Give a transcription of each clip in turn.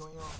going on?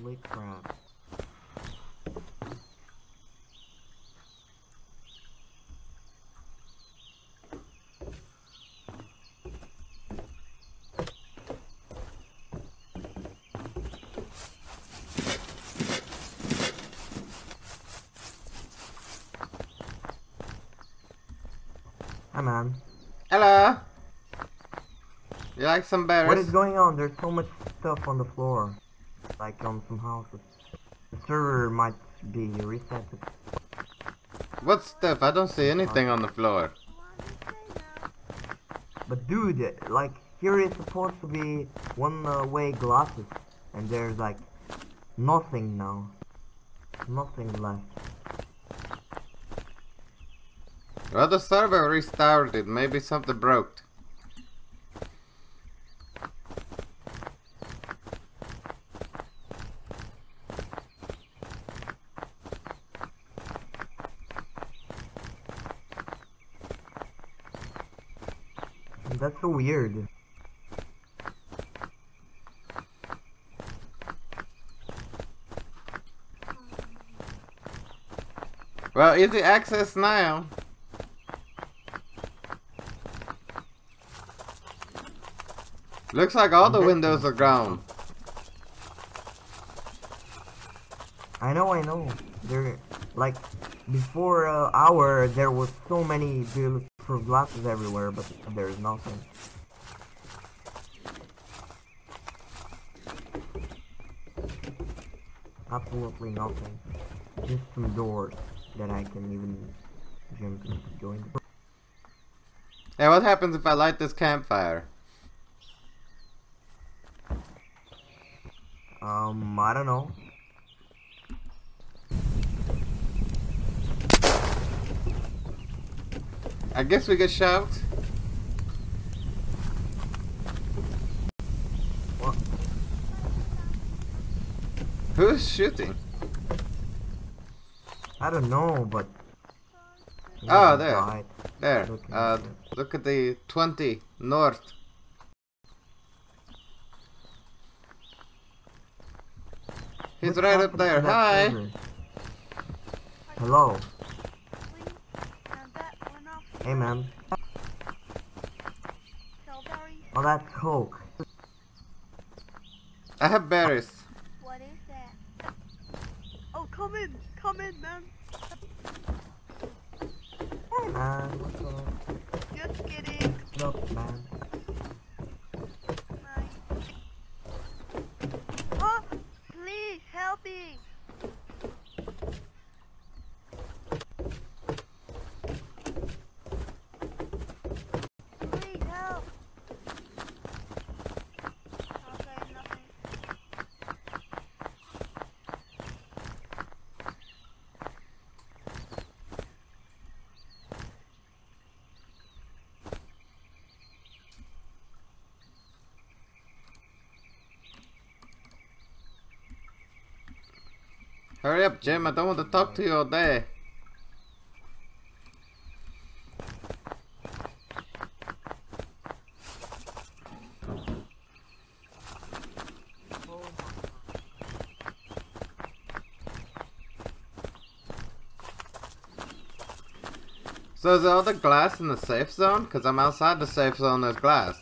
Holy crap. Hi, man. Hello. You like some berries? What is going on? There's so much stuff on the floor. Like on some houses. The server might be resetted. What stuff? I don't see anything on the floor. But dude, like here is supposed to be one-way glasses, and there's like nothing now. Nothing left. Well, the server restarted. Maybe something broke. That's so weird. Well, easy access now. Looks like all the windows are gone. I know. There, like, before an hour, there was so many bulletproof glasses everywhere, but there is nothing. Absolutely nothing. Just some doors that I can even jump into join. Hey, what happens if I light this campfire? I don't know. I guess we get shout. What? Who's shooting? I don't know, but. Oh, there. Died. There. Look at the 20 north. He's right up there. Hi. River? Hello. Hey, man. Oh, that's coke. I have berries. What is that? Oh, come in, man. Hey, man. What's up? Just kidding. Look, man. Hurry up, Jim. I don't want to talk to you all day. So is there all the glass in the safe zone? Because I'm outside the safe zone, there's glass.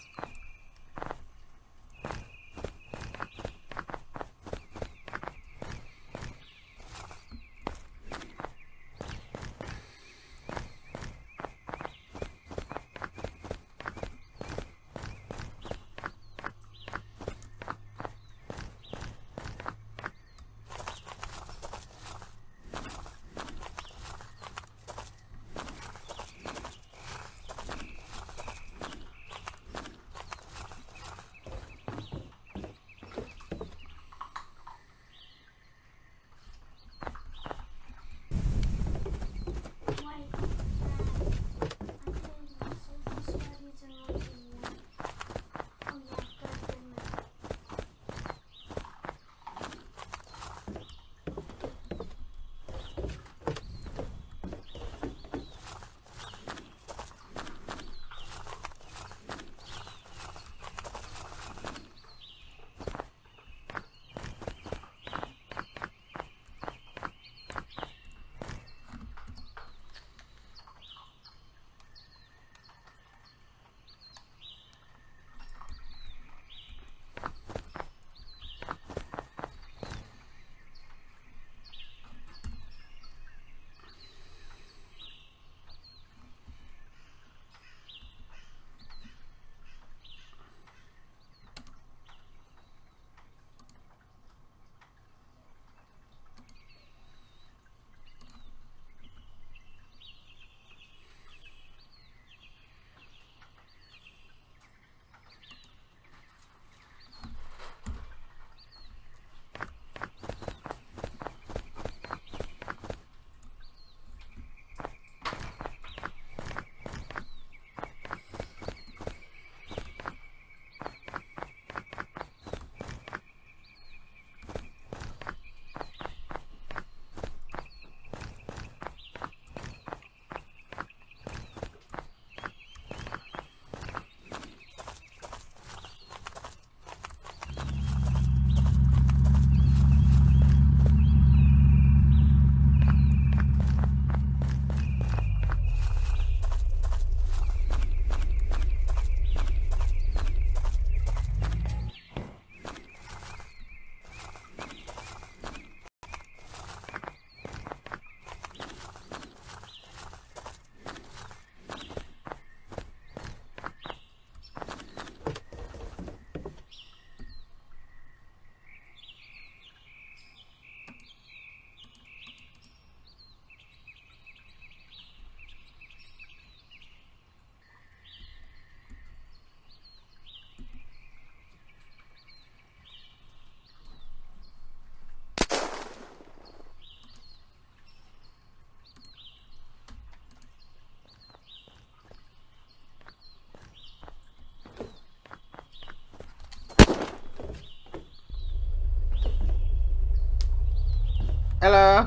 Hello.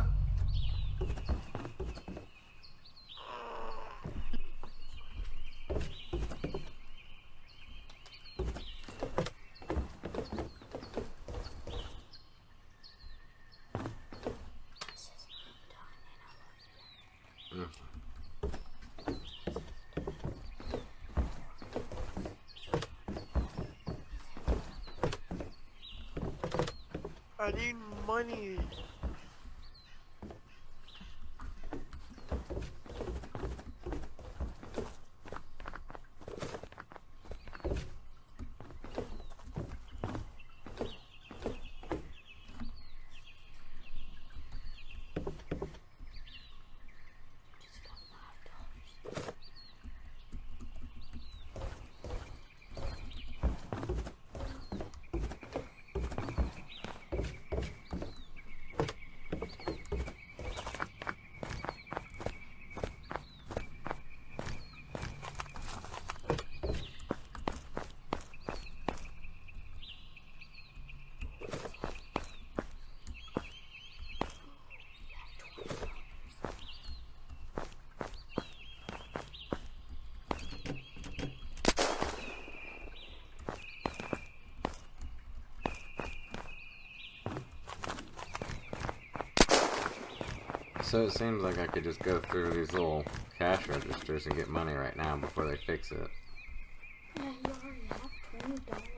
I need money. So it seems like I could just go through these little cash registers and get money right now before they fix it. Yeah, you already have $20.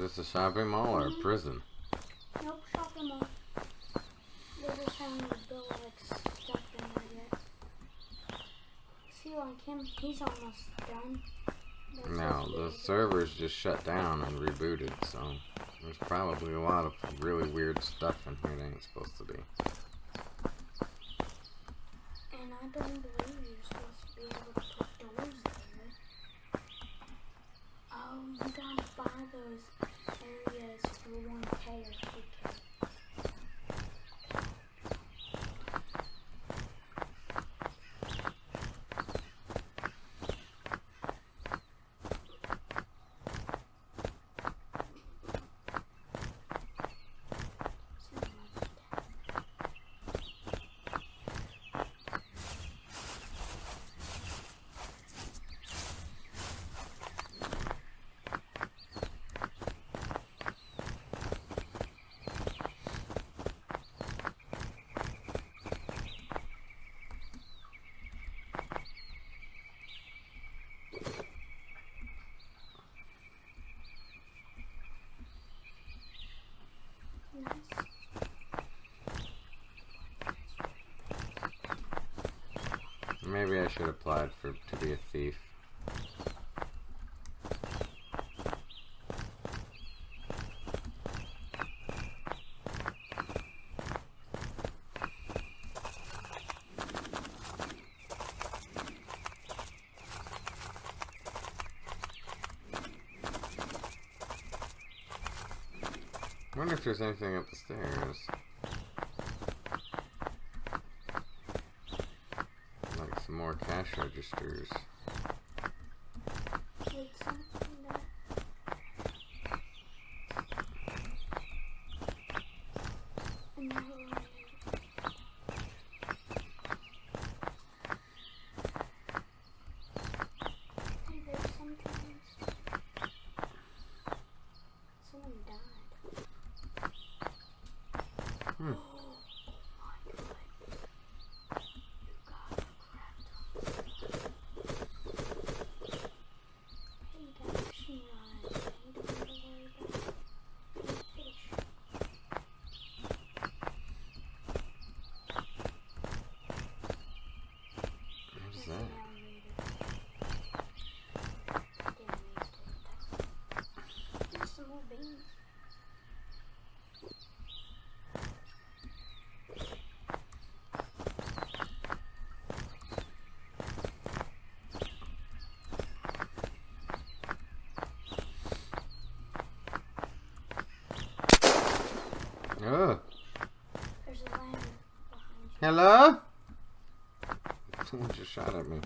Is this a shopping mall or a prison? Nope, shopping mall. They just haven't built like stuff in there yet. See, like him, he's almost done. No, the servers just shut down and rebooted, so there's probably a lot of really weird stuff in here that ain't supposed to be. And I don't believe you're supposed to be able to put doors there. Oh, you gotta buy those. Maybe I should apply to be a thief. I wonder if there's anything up the stairs. Like some more cash registers. Oh. There's a ladder behind you. Hello? Someone just shot at me.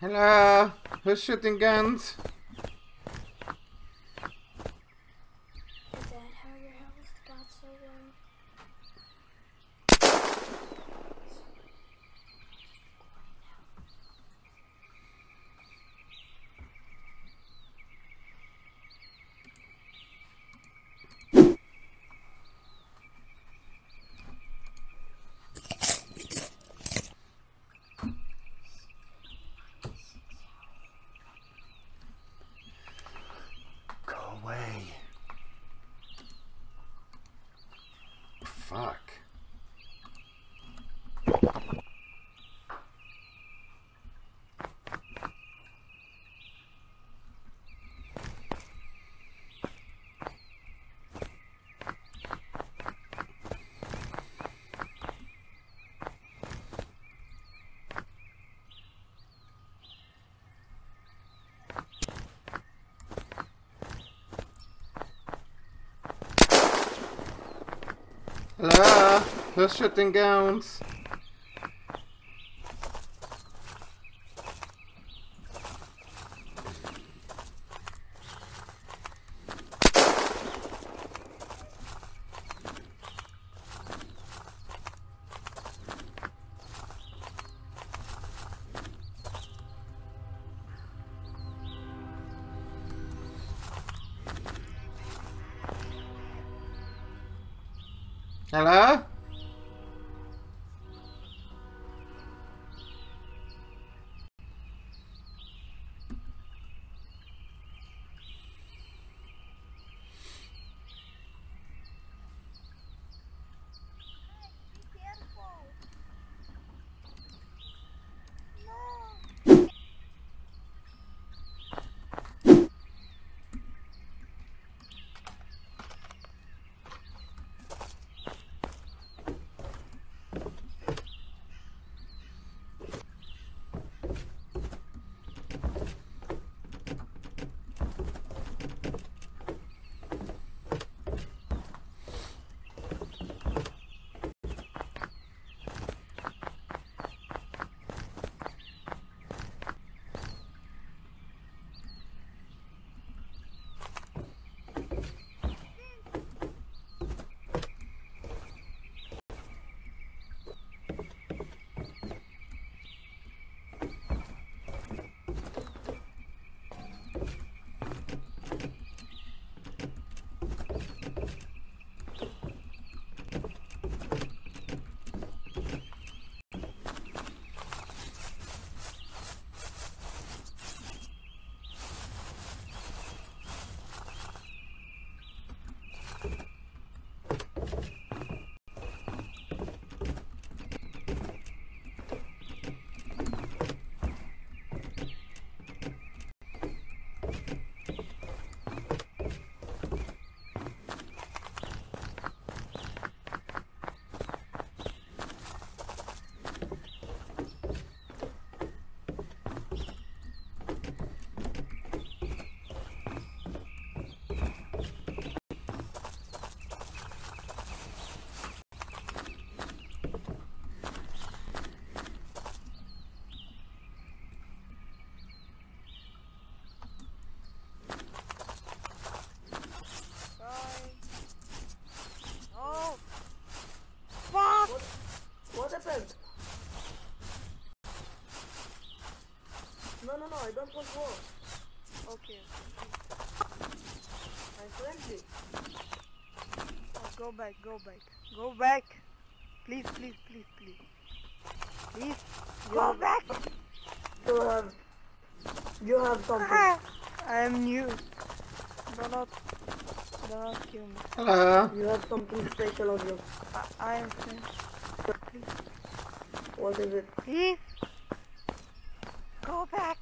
Hello? Who's shooting guns? Is that how your house got so low? Those shifting gowns. Hello? No, I don't want war. Okay. I'm friendly. Oh, go back. Please. Please, go back. You have something. I am new. Do not kill me. Hello. You have something special on you. I am friendly. Please. What is it? Please, go back.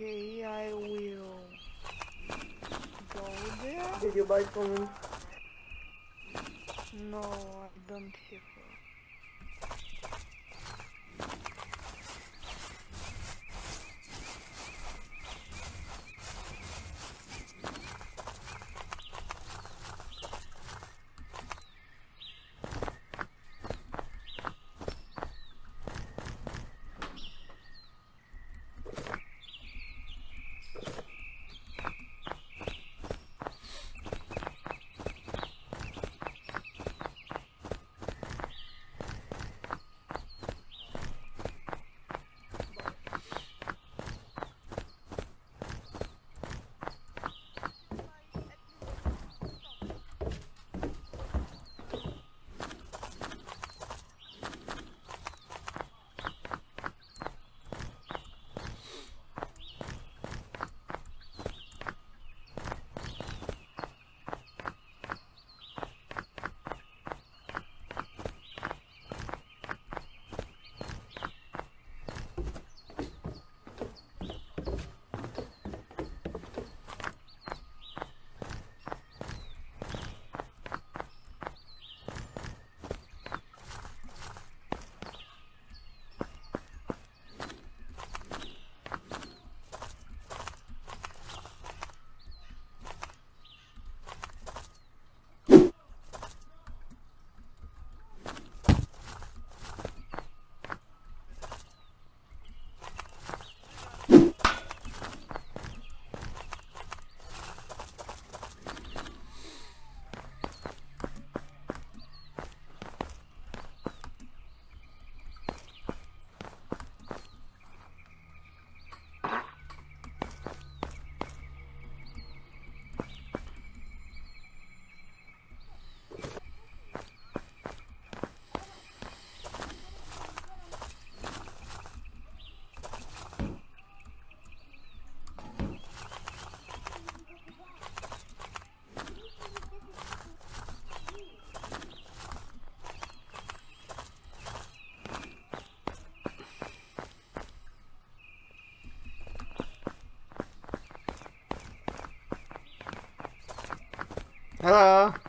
Okay, I will go there. Did you buy for me? No, I don't have Hello.